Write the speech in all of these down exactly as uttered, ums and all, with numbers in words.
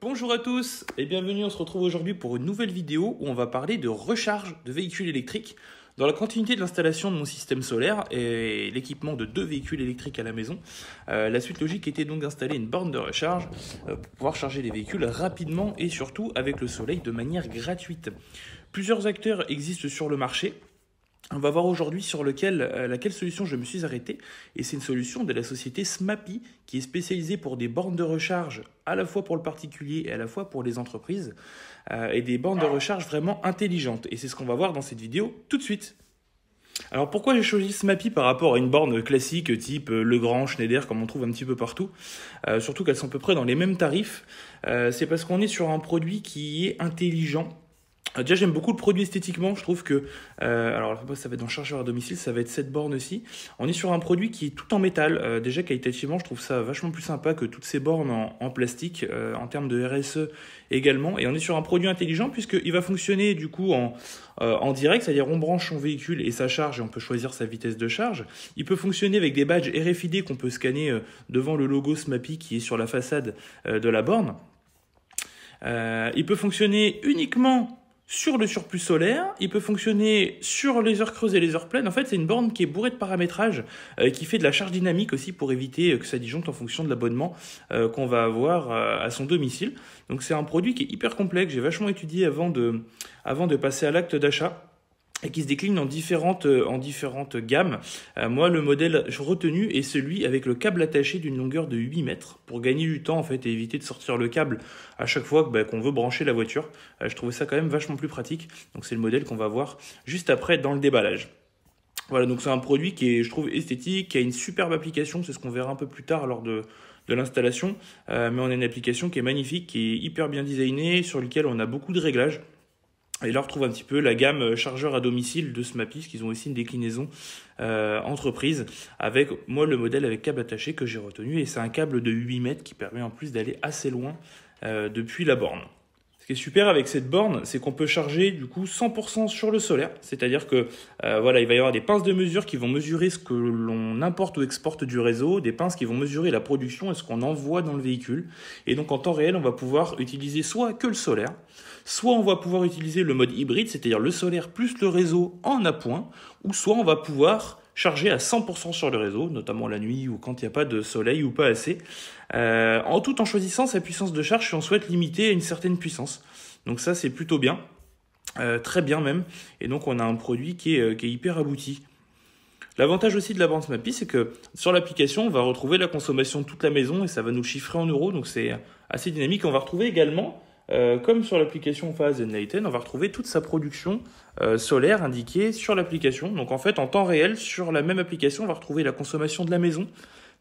Bonjour à tous et bienvenue, on se retrouve aujourd'hui pour une nouvelle vidéo où on va parler de recharge de véhicules électriques dans la continuité de l'installation de mon système solaire et l'équipement de deux véhicules électriques à la maison. Euh, la suite logique était donc d'installer une borne de recharge euh, pour pouvoir charger les véhicules rapidement et surtout avec le soleil de manière gratuite. Plusieurs acteurs existent sur le marché. On va voir aujourd'hui sur lequel, euh, laquelle solution je me suis arrêté, et c'est une solution de la société SMAPI qui est spécialisée pour des bornes de recharge à la fois pour le particulier et à la fois pour les entreprises, euh, et des bornes de recharge vraiment intelligentes, et c'est ce qu'on va voir dans cette vidéo tout de suite. Alors pourquoi j'ai choisi SMAPI par rapport à une borne classique type Legrand, Schneider, comme on trouve un petit peu partout, euh, surtout qu'elles sont à peu près dans les mêmes tarifs, euh, c'est parce qu'on est sur un produit qui est intelligent. Déjà, j'aime beaucoup le produit esthétiquement, je trouve que, euh, alors ça va être dans chargeur à domicile, ça va être cette borne aussi. On est sur un produit qui est tout en métal, euh, déjà qualitativement je trouve ça vachement plus sympa que toutes ces bornes en, en plastique, euh, en termes de R S E également. Et on est sur un produit intelligent puisqu'il va fonctionner du coup en, euh, en direct, c'est-à-dire on branche son véhicule et sa charge et on peut choisir sa vitesse de charge. Il peut fonctionner avec des badges R F I D qu'on peut scanner euh, devant le logo SMAPI qui est sur la façade euh, de la borne. Euh, il peut fonctionner uniquement sur le surplus solaire, il peut fonctionner sur les heures creuses et les heures pleines. En fait, c'est une borne qui est bourrée de paramétrage, euh, qui fait de la charge dynamique aussi pour éviter que ça disjoncte en fonction de l'abonnement euh, qu'on va avoir euh, à son domicile. Donc c'est un produit qui est hyper complexe, j'ai vachement étudié avant de, avant de passer à l'acte d'achat, et qui se décline en différentes, en différentes gammes. Euh, moi, le modèle retenu est celui avec le câble attaché d'une longueur de huit mètres, pour gagner du temps en fait et éviter de sortir le câble à chaque fois que, bah, qu'on veut brancher la voiture. Euh, je trouvais ça quand même vachement plus pratique, donc c'est le modèle qu'on va voir juste après dans le déballage. Voilà, donc c'est un produit qui est, je trouve, esthétique, qui a une superbe application, c'est ce qu'on verra un peu plus tard lors de, de l'installation, euh, mais on a une application qui est magnifique, qui est hyper bien designée, sur laquelle on a beaucoup de réglages. Et là, on retrouve un petit peu la gamme chargeur à domicile de SMAPI, parce qu'ils ont aussi une déclinaison euh, entreprise, avec moi le modèle avec câble attaché que j'ai retenu, et c'est un câble de huit mètres qui permet en plus d'aller assez loin euh, depuis la borne. Ce qui est super avec cette borne, c'est qu'on peut charger du coup cent pour cent sur le solaire, c'est-à-dire que euh, voilà, il va y avoir des pinces de mesure qui vont mesurer ce que l'on importe ou exporte du réseau, des pinces qui vont mesurer la production et ce qu'on envoie dans le véhicule, et donc en temps réel, on va pouvoir utiliser soit que le solaire, soit on va pouvoir utiliser le mode hybride, c'est-à-dire le solaire plus le réseau en appoint, ou soit on va pouvoir charger à cent pour cent sur le réseau, notamment la nuit ou quand il n'y a pas de soleil ou pas assez, euh, en tout en choisissant sa puissance de charge si on souhaite limiter à une certaine puissance. Donc ça, c'est plutôt bien, euh, très bien même, et donc on a un produit qui est, qui est hyper abouti. L'avantage aussi de la borne SMAPI, c'est que sur l'application, on va retrouver la consommation de toute la maison et ça va nous chiffrer en euros, donc c'est assez dynamique. On va retrouver également, Euh, comme sur l'application Enphase Enlighten, on va retrouver toute sa production euh, solaire indiquée sur l'application. Donc en fait, en temps réel, sur la même application, on va retrouver la consommation de la maison,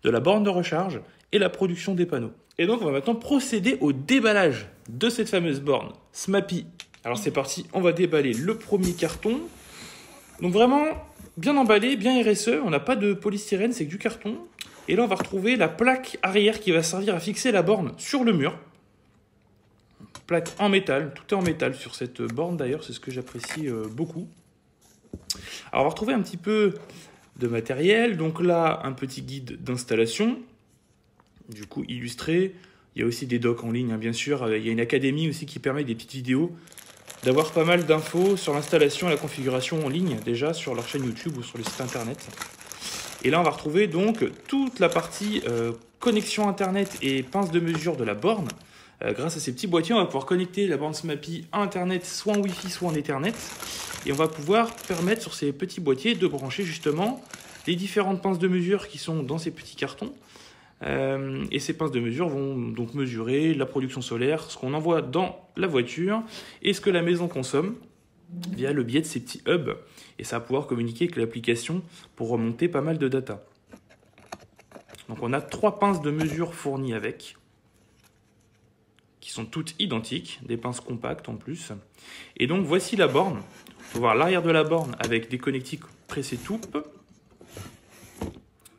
de la borne de recharge et la production des panneaux. Et donc on va maintenant procéder au déballage de cette fameuse borne SMAPI. Alors c'est parti, on va déballer le premier carton. Donc vraiment bien emballé, bien R S E, on n'a pas de polystyrène, c'est que du carton. Et là on va retrouver la plaque arrière qui va servir à fixer la borne sur le mur. Plaque en métal, tout est en métal sur cette borne d'ailleurs, c'est ce que j'apprécie euh, beaucoup. Alors on va retrouver un petit peu de matériel, donc là un petit guide d'installation, du coup illustré, il y a aussi des docs en ligne hein, bien sûr, il y a une académie aussi qui permet des petites vidéos, d'avoir pas mal d'infos sur l'installation et la configuration en ligne déjà sur leur chaîne YouTube ou sur le site internet. Et là on va retrouver donc toute la partie euh, connexion internet et pince de mesure de la borne. Euh, grâce à ces petits boîtiers, on va pouvoir connecter la borne SMAPI à Internet, soit en Wi-Fi, soit en Ethernet. Et on va pouvoir permettre sur ces petits boîtiers de brancher justement les différentes pinces de mesure qui sont dans ces petits cartons. Euh, et ces pinces de mesure vont donc mesurer la production solaire, ce qu'on envoie dans la voiture et ce que la maison consomme via le biais de ces petits hubs. Et ça va pouvoir communiquer avec l'application pour remonter pas mal de data. Donc on a trois pinces de mesure fournies avec, qui sont toutes identiques, des pinces compactes en plus. Et donc voici la borne. On peut voir l'arrière de la borne avec des connectiques pressés toupes.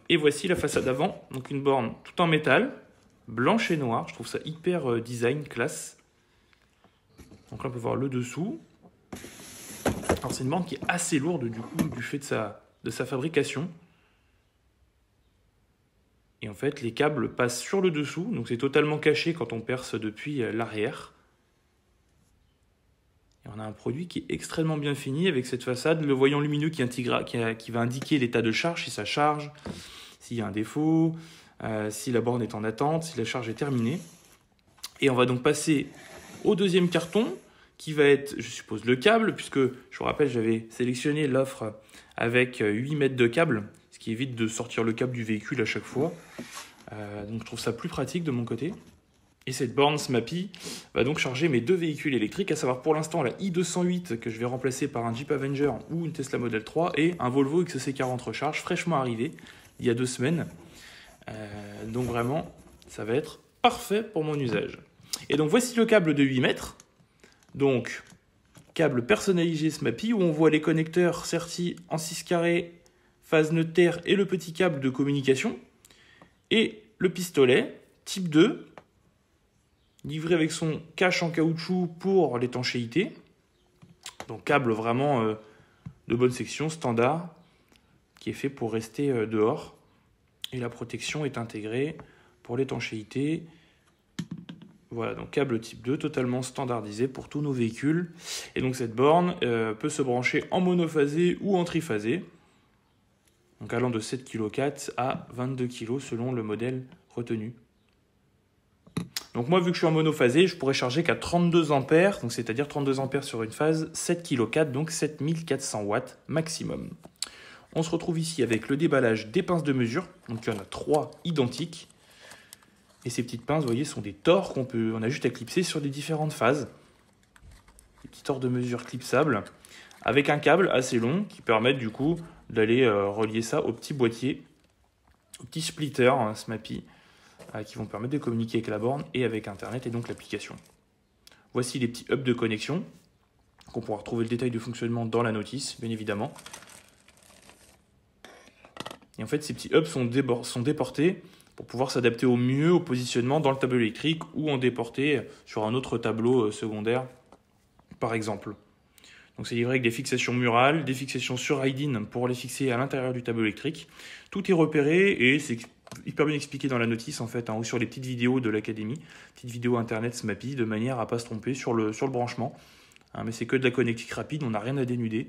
Et voici la façade avant, donc une borne tout en métal, blanche et noire. Je trouve ça hyper design, classe. Donc là on peut voir le dessous. Alors c'est une borne qui est assez lourde du coup, du fait de sa, de sa fabrication. Et en fait, les câbles passent sur le dessous, donc c'est totalement caché quand on perce depuis l'arrière. Et on a un produit qui est extrêmement bien fini avec cette façade, le voyant lumineux qui, intégra, qui, a, qui va indiquer l'état de charge, si ça charge, s'il y a un défaut, euh, si la borne est en attente, si la charge est terminée. Et on va donc passer au deuxième carton, qui va être, je suppose, le câble, puisque je vous rappelle, j'avais sélectionné l'offre avec huit mètres de câble, ce qui évite de sortir le câble du véhicule à chaque fois. Euh, donc je trouve ça plus pratique de mon côté. Et cette borne Smappee va donc charger mes deux véhicules électriques, à savoir pour l'instant la i deux cent huit que je vais remplacer par un Jeep Avenger ou une Tesla Model trois et un Volvo X C quarante recharge fraîchement arrivé il y a deux semaines. Euh, donc vraiment, ça va être parfait pour mon usage. Et donc voici le câble de huit mètres. Donc, câble personnalisé Smappee où on voit les connecteurs sertis en six carrés, phase nœud de terre et le petit câble de communication. Et le pistolet type deux, livré avec son cache en caoutchouc pour l'étanchéité. Donc câble vraiment euh, de bonne section, standard, qui est fait pour rester euh, dehors. Et la protection est intégrée pour l'étanchéité. Voilà, donc câble type deux, totalement standardisé pour tous nos véhicules. Et donc cette borne euh, peut se brancher en monophasé ou en triphasé, donc allant de sept virgule quatre kilos à vingt-deux kilos selon le modèle retenu. Donc moi, vu que je suis en monophasé, je pourrais charger qu'à trente-deux ampères, donc c'est-à-dire trente-deux ampères sur une phase, sept virgule quatre kilos, donc sept mille quatre cents watts maximum. On se retrouve ici avec le déballage des pinces de mesure, donc il y en a trois identiques. Et ces petites pinces, vous voyez, sont des tors qu'on peut, on a juste à clipser sur les différentes phases. Des petits tors de mesure clipsables, avec un câble assez long qui permet du coup d'aller euh, relier ça au petit boîtier, au petit splitter hein, Smappee, euh, qui vont permettre de communiquer avec la borne et avec Internet et donc l'application. Voici les petits hubs de connexion, qu'on pourra retrouver le détail de fonctionnement dans la notice, bien évidemment. Et en fait, ces petits hubs sont, sont déportés pour pouvoir s'adapter au mieux au positionnement dans le tableau électrique ou en déporter sur un autre tableau secondaire, par exemple. Donc c'est livré avec des fixations murales, des fixations sur R F I D pour les fixer à l'intérieur du tableau électrique. Tout est repéré et c'est hyper bien expliqué dans la notice en fait, hein, ou sur les petites vidéos de l'académie, petites vidéos internet Smappee, de manière à ne pas se tromper sur le, sur le branchement. Hein, mais c'est que de la connectique rapide, on n'a rien à dénuder.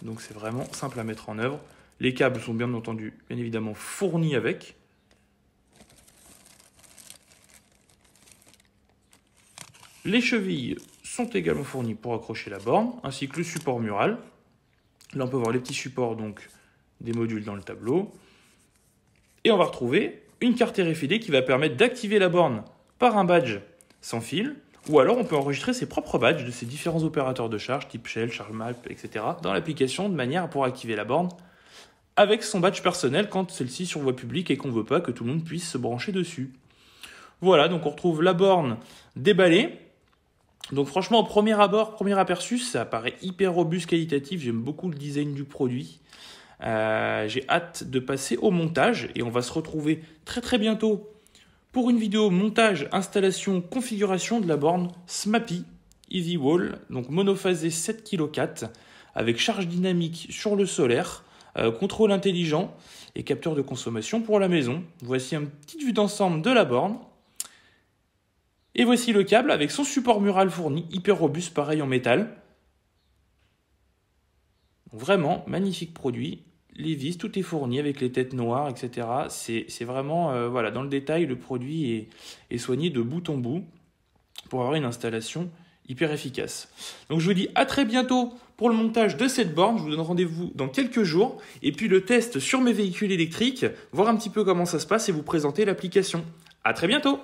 Donc c'est vraiment simple à mettre en œuvre. Les câbles sont bien entendu, bien évidemment, fournis avec. Les chevilles sont également fournies pour accrocher la borne, ainsi que le support mural. Là, on peut voir les petits supports donc, des modules dans le tableau. Et on va retrouver une carte R F I D qui va permettre d'activer la borne par un badge sans fil, ou alors on peut enregistrer ses propres badges de ses différents opérateurs de charge, type Shell, ChargeMap, et cetera, dans l'application de manière à pouvoir activer la borne avec son badge personnel quand celle-ci sur voie publique et qu'on ne veut pas que tout le monde puisse se brancher dessus. Voilà, donc on retrouve la borne déballée. Donc franchement, au premier abord, premier aperçu, ça paraît hyper robuste, qualitatif. J'aime beaucoup le design du produit. Euh, j'ai hâte de passer au montage et on va se retrouver très très bientôt pour une vidéo montage, installation, configuration de la borne Smappee E V Wall, donc monophasée sept virgule quatre kilos avec charge dynamique sur le solaire, Euh, contrôle intelligent et capteur de consommation pour la maison. Voici une petite vue d'ensemble de la borne. Et voici le câble avec son support mural fourni, hyper robuste, pareil en métal. Donc vraiment, magnifique produit. Les vis, tout est fourni avec les têtes noires, et cetera. C'est vraiment, euh, voilà, dans le détail, le produit est, est soigné de bout en bout pour avoir une installation hyper efficace. Donc je vous dis à très bientôt pour le montage de cette borne. Je vous donne rendez-vous dans quelques jours et puis le test sur mes véhicules électriques, voir un petit peu comment ça se passe et vous présenter l'application. À très bientôt!